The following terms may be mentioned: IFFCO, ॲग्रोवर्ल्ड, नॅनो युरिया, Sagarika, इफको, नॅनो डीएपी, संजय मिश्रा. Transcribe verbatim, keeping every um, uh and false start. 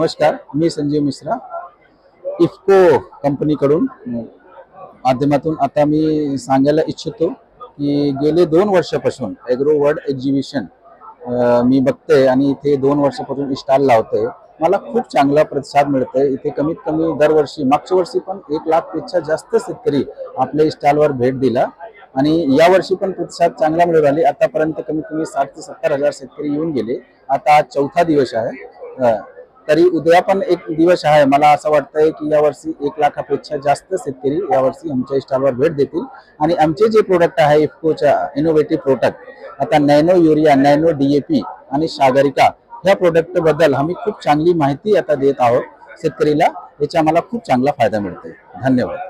नमस्कार, मी संजय मिश्रा, इफको कंपनीकडून माध्यमातून आता मी सांगायला इच्छितो की गेले दोन वर्षापासून ॲग्रोवर्ल्ड एक्झिबिशन मी बघते आणि इथे दोन वर्षापासून स्टॉल लावते। मला खूप चांगला प्रतिसाद मिळतोय। इथे कमीत कमी दरवर्षी, मागच्या वर्षी पण एक लाखपेक्षा जास्त शेतकरी आपल्या स्टॉलवर भेट दिला आणि यावर्षी पण प्रतिसाद चांगला मिळू लागला। आतापर्यंत कमीत कमी साठ ते सत्तर हजार शेतकरी येऊन गेले। आता आज चौथा दिवस आहे, तरी उद्या पण एक दिवस आहे। मला असं वाटतंय की यावर्षी एक लाखापेक्षा जास्त शेतकरी यावर्षी आमच्या स्टॉलवर भेट देतील आणि आमचे जे प्रोडक्ट आहे इफकोचा इनोव्हेटिव्ह प्रोडक्ट, आता नॅनो युरिया, nano D A P आणि सागरिका ह्या प्रोडक्ट बद्दल आम्ही खूप चांगली माहिती आता देत आहोत शेतकरीला। याचा मला खूप चांगला फायदा मिळतोय। धन्यवाद।